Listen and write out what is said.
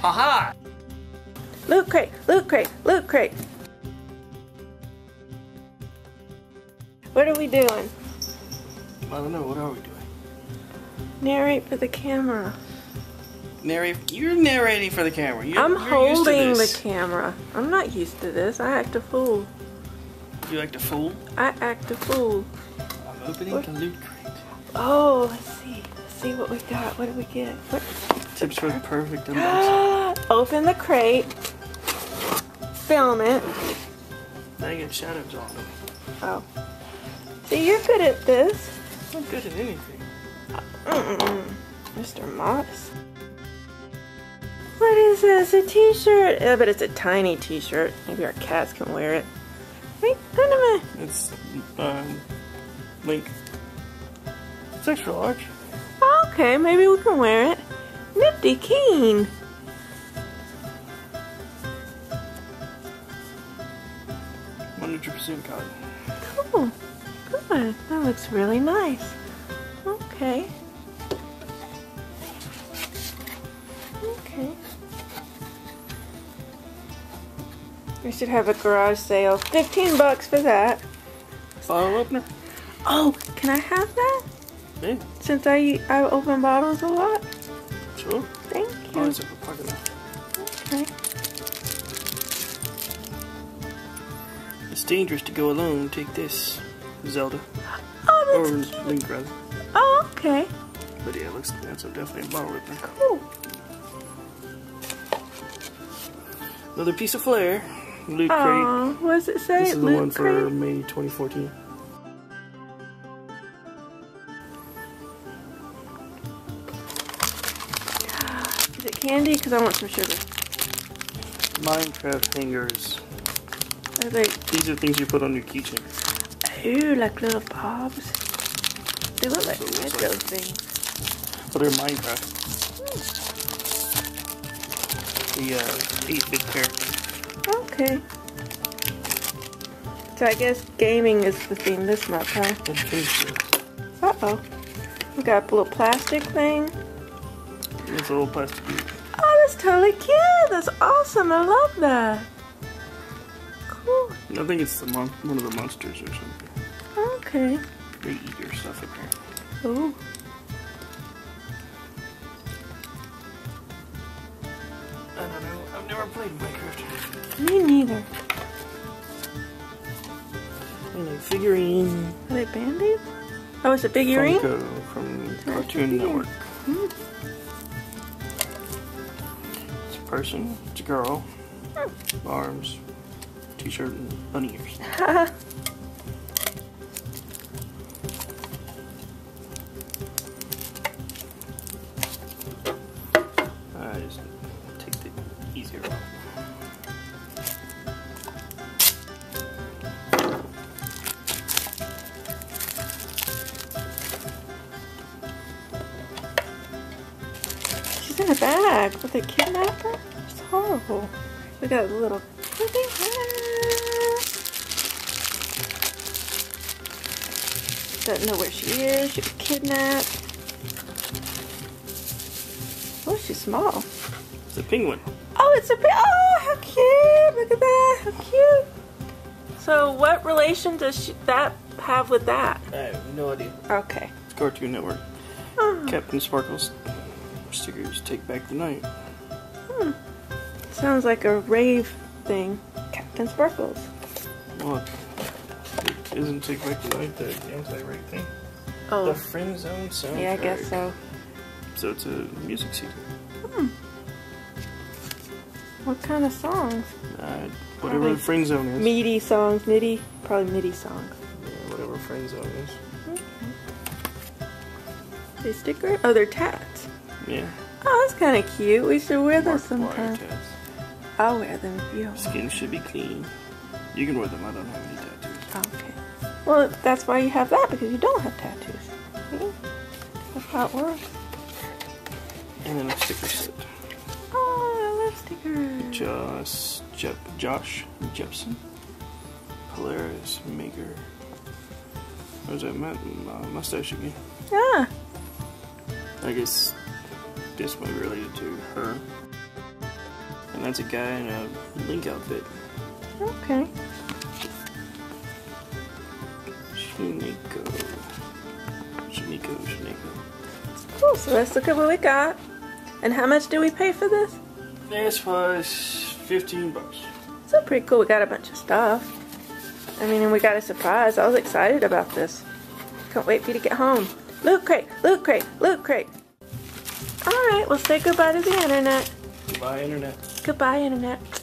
Haha! Loot crate, loot crate, loot crate. What are we doing? I don't know, what are we doing? Narrate for the camera. Narrate, you're narrating for the camera. You're holding the camera. I'm not used to this. I act a fool. You act a fool? I act a fool. I'm opening the loot crate. Oh, let's see. Let's see what we got. What do we get? What? Tips for the perfect unboxing. Open the crate. Film it. Now you get shadows on them. Oh. See, you're good at this. I'm good at anything. Mr. Moss. What is this? A t-shirt? I bet it's a tiny t-shirt. Maybe our cats can wear it. Wait, wait a minute. It's, Link. It's extra large. Okay, maybe we can wear it. Nifty keen. $100% cotton. Cool. Good. That looks really nice. Okay. Okay. We should have a garage sale. $15 for that. Bottle opener. Oh, can I have that? Yeah. Since I open bottles a lot. Sure. Thank you. Oh, it's a pocket. Okay. It's dangerous to go alone. Take this, Zelda. Oh, that's cute. Or Link, rather. Oh, okay. But yeah, it looks like that's definitely a bottle opener. Cool. Another piece of flair. Loot crate. What does it say? This is Loot the one crate? For May 2014. Is it candy? Because I want some sugar. Minecraft hangers. Are they? These are things you put on your keychain. Ooh, like little bobs. They look like Lego things. Well, they're Minecraft. The 8-bit characters. Okay. So I guess gaming is the theme this month, huh? Uh-oh. We got a little plastic thing. It's a little plastic. Oh, that's totally cute. That's awesome. I love that. Cool. I think it's the one of the monsters or something. Okay. They eat your stuff apparently. Oh. I don't know. I've never played Minecraft. Me neither. Figurine. Are they band-aids? Oh, it's a figurine? Funko from Cartoon Network. Mm. It's a person. It's a girl. Mm. Arms. T-shirt and bunny ears. In a bag with a kidnapper? It's horrible. We got a little. Look at her. Doesn't know where she is. She was kidnapped. Oh, she's small. It's a penguin. Oh, it's a penguin. Oh, how cute! Look at that. How cute. So, what relation does that have with that? I have no idea. Okay. It's Cartoon Network. Oh. Captain Sparkles. Stickers, Take Back the Night. Hmm. Sounds like a rave thing. Captain Sparkles. Well, it isn't Take Back the Night the anti-rave thing? Oh. The Friend Zone soundtrack. Yeah, I guess so. So it's a music CD. Hmm. What kind of songs? Whatever probably Friend Zone is. MIDI songs, MIDI? Probably MIDI songs. Yeah, whatever Friend Zone is. Mm-hmm. They sticker? Oh, they're tats. Yeah. Oh, that's kind of cute. We should wear those sometimes. I'll wear them if you don't. Skin should be clean. You can wear them. I don't have any tattoos. Okay. Well, that's why you have that, because you don't have tattoos. See? That's how it works. And then a sticker set. Oh, I love stickers. Josh Jepson. Polaris Maker. Where's that mustache again? Yeah. I guess this one related to her. And that's a guy in a Link outfit. Okay. Shiniko. Cool, so let's look at what we got. And how much did we pay for this? This was $15. So pretty cool, we got a bunch of stuff. I mean, and we got a surprise. I was excited about this. Can't wait for you to get home. Loot Crate, Loot Crate, Loot Crate. All right, well, say goodbye to the internet. Goodbye, internet. Goodbye, internet.